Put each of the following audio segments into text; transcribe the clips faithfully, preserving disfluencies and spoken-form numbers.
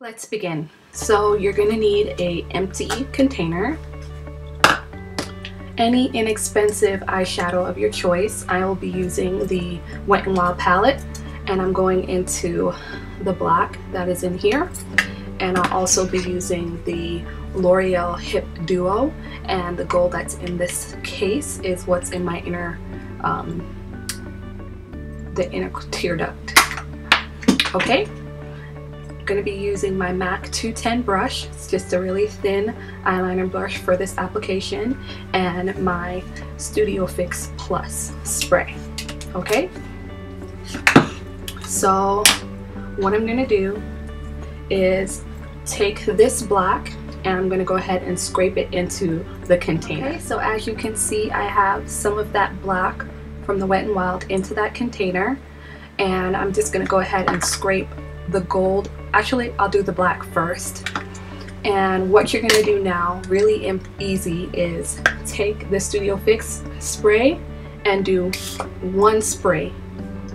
Let's begin. So you're gonna need an empty container, any inexpensive eyeshadow of your choice. I will be using the Wet n Wild palette, and I'm going into the black that is in here, and I'll also be using the L'Oreal Hip Duo, and the gold that's in this case is what's in my inner um, the inner tear duct. Okay, going to be using my MAC two ten brush. It's just a really thin eyeliner brush for this application, and my Studio Fix Plus spray. Okay, so what I'm going to do is take this black and I'm going to go ahead and scrape it into the container. Okay, so as you can see, I have some of that black from the Wet n Wild into that container, and I'm just going to go ahead and scrape the gold. Actually, I'll do the black first. And what you're going to do now, really easy, is take the Studio Fix spray and do one spray,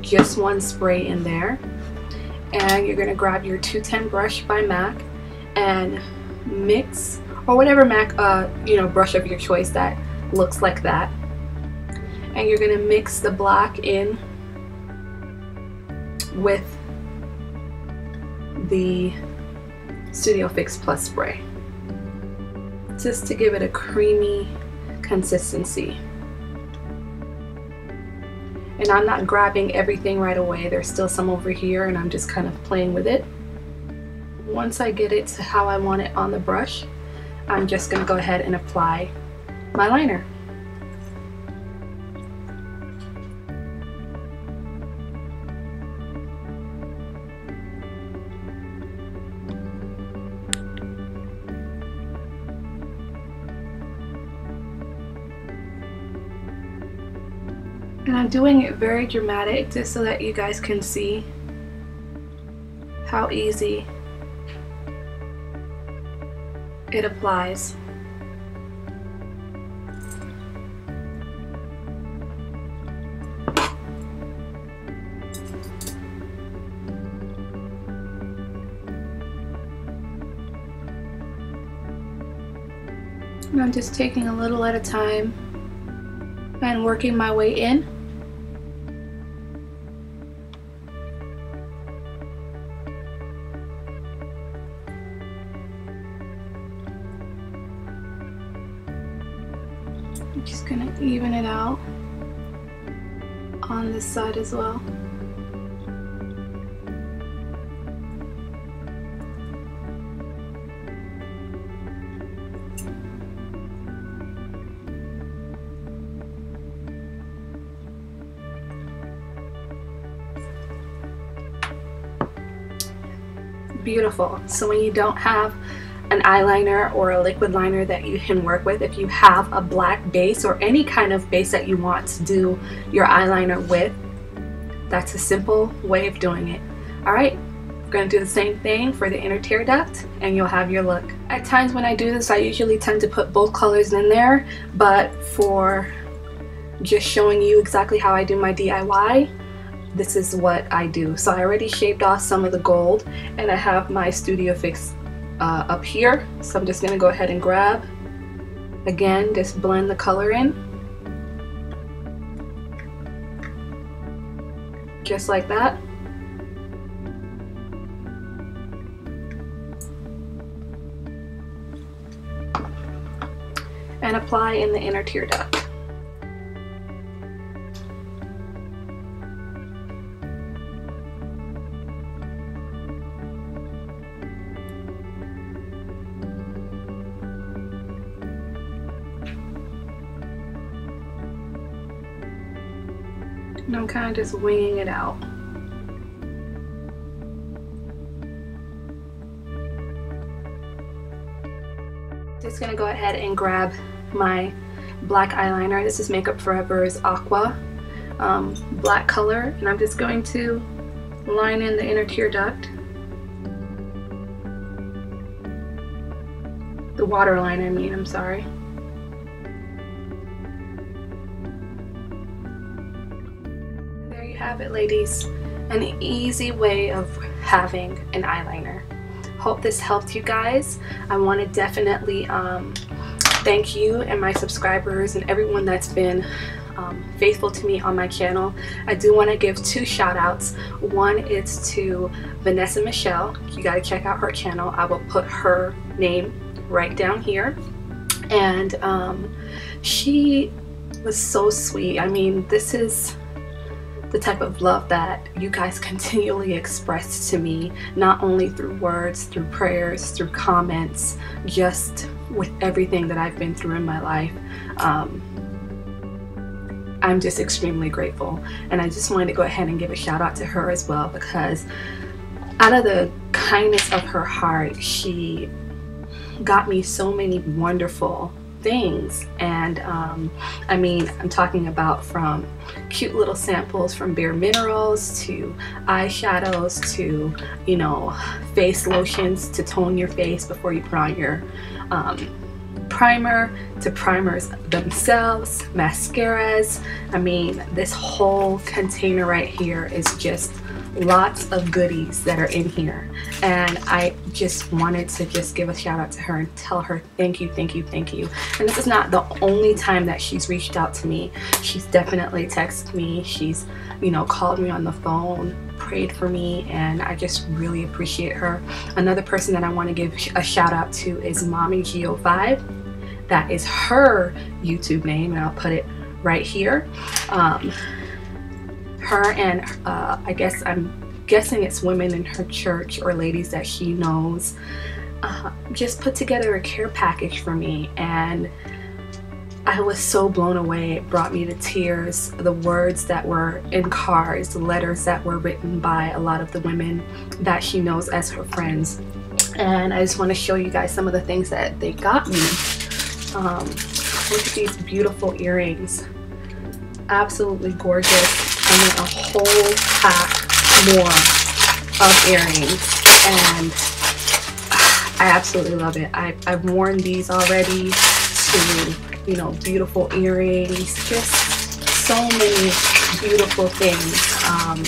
just one spray in there. And you're going to grab your two ten brush by MAC and mix, or whatever MAC uh, you know, brush of your choice that looks like that. And you're going to mix the black in with the Studio Fix Plus spray, just to give it a creamy consistency. And I'm not grabbing everything right away. There's still some over here, and I'm just kind of playing with it. Once I get it to how I want it on the brush, I'm just going to go ahead and apply my liner. And I'm doing it very dramatic just so that you guys can see how easy it applies. And I'm just taking a little at a time and working my way in. I'm just gonna even it out on this side as well. Beautiful. So when you don't have an eyeliner or a liquid liner that you can work with, if you have a black base or any kind of base that you want to do your eyeliner with, that's a simple way of doing it. All right, I'm going to do the same thing for the inner tear duct, and you'll have your look. At times when I do this, I usually tend to put both colors in there, but for just showing you exactly how I do my D I Y, this is what I do. So I already shaved off some of the gold, and I have my Studio Fix uh, up here. So I'm just going to go ahead and grab, again, just blend the color in. Just like that. And apply in the inner tear duct. And I'm kind of just winging it out. Just gonna go ahead and grab my black eyeliner. This is Makeup Forever's Aqua um, black color, and I'm just going to line in the inner tear duct. The water line, I mean, I'm sorry. Have it, ladies, an easy way of having an eyeliner. Hope this helped you guys. I want to definitely um, thank you and my subscribers and everyone that's been um, faithful to me on my channel. I do want to give two shout outs. One is to Vanessa Michelle. You got to check out her channel. I will put her name right down here. And um, she was so sweet. I mean, this is the type of love that you guys continually express to me, not only through words, through prayers, through comments, just with everything that I've been through in my life. Um, I'm just extremely grateful. And I just wanted to go ahead and give a shout out to her as well, because out of the kindness of her heart, she got me so many wonderful things. And um, I mean, I'm talking about from cute little samples from Bare Minerals to eyeshadows to, you know, face lotions to tone your face before you put on your um, primer, to primers themselves, mascaras. I mean, this whole container right here is just lots of goodies that are in here, and I just wanted to just give a shout out to her and tell her thank you, thank you, thank you. And this is not the only time that she's reached out to me. She's definitely texted me, she's, you know, called me on the phone, prayed for me, and I just really appreciate her. Another person that I want to give a shout out to is Mommy G O five. That is her YouTube name, and I'll put it right here. Um, her and uh, I guess I'm guessing it's women in her church or ladies that she knows, uh, just put together a care package for me, and I was so blown away. It brought me to tears, the words that were in cards, the letters that were written by a lot of the women that she knows as her friends. And I just want to show you guys some of the things that they got me. Um, look at these beautiful earrings, absolutely gorgeous. And then a whole pack more of earrings, and I absolutely love it. I, I've worn these already to, you know, beautiful earrings, just so many beautiful things. Um,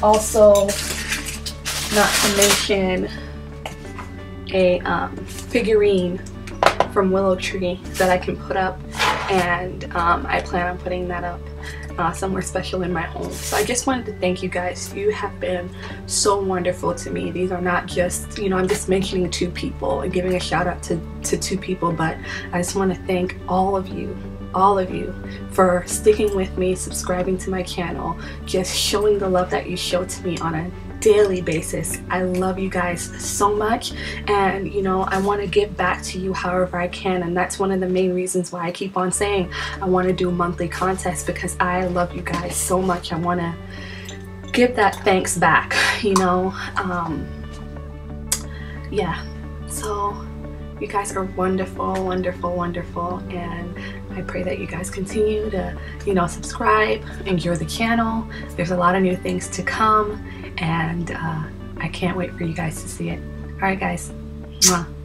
also, not to mention a um, figurine from Willow Tree that I can put up, and um, I plan on putting that up Uh, somewhere special in my home. So I just wanted to thank you guys. You have been so wonderful to me. These are not just, you know, I'm just mentioning two people and giving a shout out to, to two people, but I just want to thank all of you, all of you for sticking with me, subscribing to my channel, just showing the love that you show to me on a daily basis. I love you guys so much, and you know, I want to give back to you however I can, and that's one of the main reasons why I keep on saying I want to do monthly contests, because I love you guys so much. I want to give that thanks back, you know. Um, yeah, so you guys are wonderful, wonderful, wonderful, and I pray that you guys continue to, you know, subscribe, enjoy the channel. There's a lot of new things to come, and uh, I can't wait for you guys to see it. All right, guys. Mwah.